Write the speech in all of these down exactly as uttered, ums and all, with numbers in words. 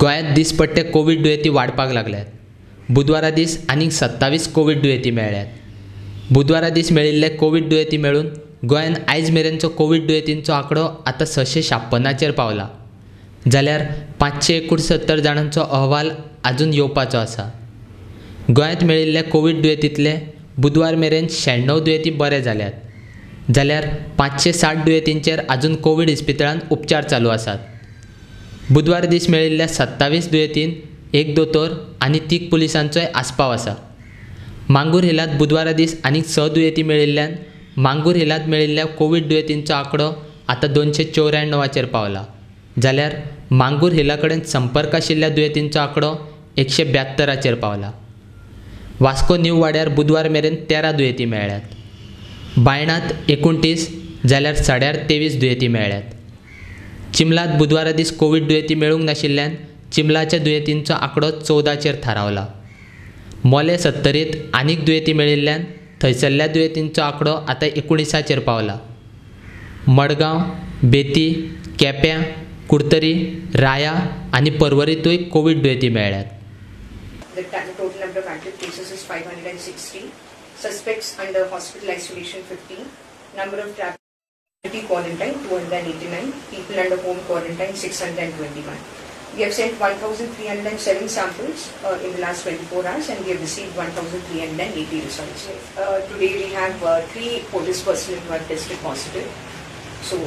गोंयांत दिसपट्टे कोविड दुयेंती वाडपाक लागल्यात. बुधवारा दीस आनीक सत्तावीस कोविड दुयेंती मेळ्ळ्यात. बुधवारा दीस मेळिल्ले कोविड दुयेंती मेळून गोंयान आयज मेरेनचो कोविड दुयेंतींचो आंकडो आतां सशे छाप्पनाचेर पावला, जाल्यार पांचशे एकुणसत्तर जाणांचो अहवाल अजून येवपाचो आसा. गोंयांत मेळिल्ले कोविड दुयेंतींतले बुधवार मेरेन शहाण्णव दुयेंती बरे जाल्यात, जाल्यार पांचशे साठ दुयेंतींचेर अजून कोविड इस्पितळांत उपचार चालू आसात. बुधवार दीस मेळिल्ल्या सत्तावीस दुयेंतींत एक दोतोर आनी तीग पुलिसांचोय आस्पाव आसा. मांगूर हिलांत बुधवारा दीस आनीक स दुयेंती मेळिल्ल्यान मांगूर हिलांत मेळिल्ल्या कोविड दुयेंतींचो आंकडो आतां दोनशे चौऱ्याण्णवाचेर पावला, जाल्यार मांगूर हिला कडेन संपर्क आशिल्ल्या दुयेंतींचो आंकडो एकशे ब्यात्तराचेर पावला. वास्को न्यू वाड्यार बुधवार मेरेन तेरा दुयेंती मेळ्ळ्यात. बायणांत एकुणतीस जाल्यार साड्यार तेवीस दुयेंती मेळ्ळ्यात. चिंबलांत बुधवारा दीस कोविड दुयेंती मेळूंक नाशिल्ल्यान चिंबलाच्या दुयेंतींचो आंकडो चवदाचेर थारावला. मोले सत्तरींत आनीक दुयेंती मेळिल्ल्यान थंयसरल्या दुयेंतींचो आंकडो आतां एकुणीसाचेर पावला. मडगांव, बेती, केप्यां, कुडतरी, राया आनी परवरीतूय कोविड दुयेंती मेळ्ळ्यात. The total number of active cases is five hundred sixty. Suspects under hospital isolation fifteen. Number of travelers under quarantine two hundred eighty-nine. People under home quarantine six hundred twenty-one. We have sent one thousand three hundred seven samples uh, in the last twenty-four hours, and we have received one thousand three hundred eighty results. Uh, today we have uh, three police personnel who have tested positive. So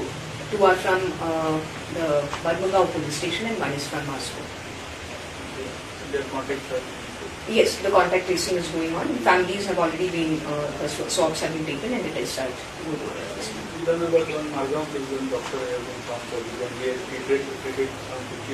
two are from uh, the Badmangar police station, and one is from Moscow. Contact yes, the contact tracing is going on. Families have already been uh, swabs have been taken, and it is that. Doctor, we work on Madhav, prison doctor, and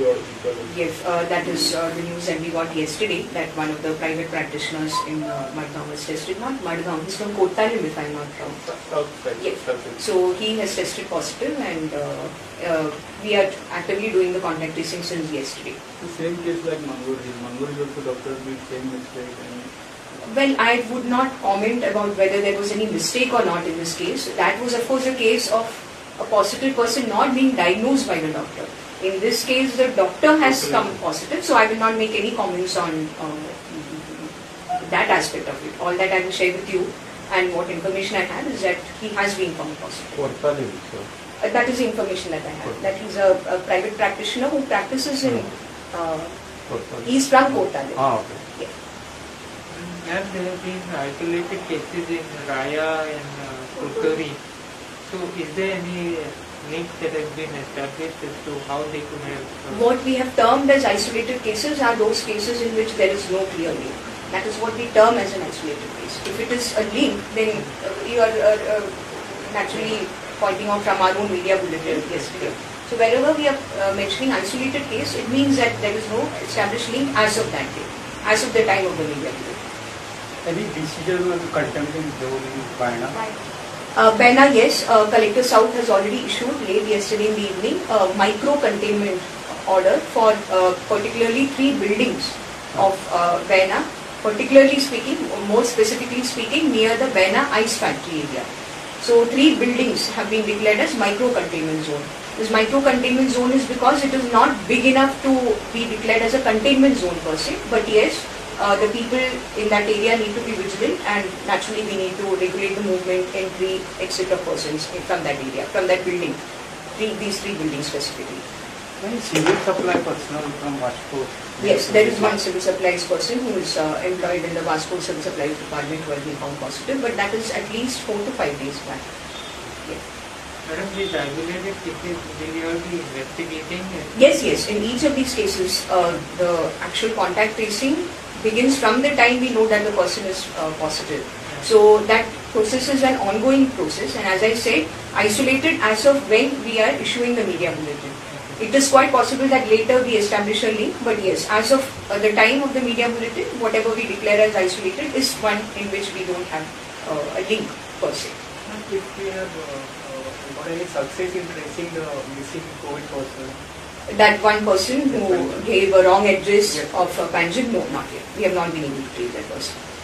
yes, uh, that is uh, the news that we got yesterday, that one of the private practitioners in uh, Madhav was tested. Not Madhav, he's from Kota, if I'm not wrong. Yes. So he has tested positive, and uh, uh, we are actively doing the contact tracing since yesterday. The same case like Mangorji. Mangorji also doctor made same mistake. And well, I would not comment about whether there was any mistake or not in this case. That was, of course, a case of a positive person not being diagnosed by the doctor. In this case, the doctor has okay. come positive, so I will not make any comments on uh, that aspect of it. All that I will share with you and what information I have is that he has been come positive. Uh, that is the information that I have. That he's a, a private practitioner who practices in. Uh, he's from Kota. Ah, okay. Yeah. Ma'am, there have been isolated cases in Raya and uh, Putkari. So, is there any link that has been established as to how they could have? Uh, what we have termed as isolated cases are those cases in which there is no clear link. That is what we term as an isolated case. If it is a link, then uh, you are uh, uh, naturally pointing out from our own media bulletin yesterday. So, wherever we are uh, mentioning isolated case, it means that there is no established link as of that day, as of the time of the media bulletin. Any decision was condemned in Baina? Uh, Baina, yes. Uh, Collector South has already issued late yesterday in the evening a uh, micro-containment order for uh, particularly three buildings of uh, Baina, particularly speaking, more specifically speaking, near the Baina Ice Factory area. So, three buildings have been declared as micro-containment zone. This micro-containment zone is because it is not big enough to be declared as a containment zone per se, but yes, Uh, the people in that area need to be vigilant, and naturally we need to regulate the movement, entry, exit of persons from that area, from that building, three, these three buildings specifically. One civil supply personnel from Vasco? Yes, there is one civil supplies person who is uh, employed in the Vasco civil supplies department who has been found positive, but that is at least four to five days back. Yes. Madam, these isolated cases, will you be investigating? Yes, yes. In each of these cases, uh, the actual contact tracing begins from the time we know that the person is uh, positive. So that process is an ongoing process, and as I said, isolated as of when we are issuing the media bulletin. It is quite possible that later we establish a link, but yes, as of uh, the time of the media bulletin, whatever we declare as isolated is one in which we don't have uh, a link per se. If we have uh, or any success in tracing the missing COVID person? That one person who gave a wrong address yes. of uh, Panjim? No, not yet. We have not been able to trace that person.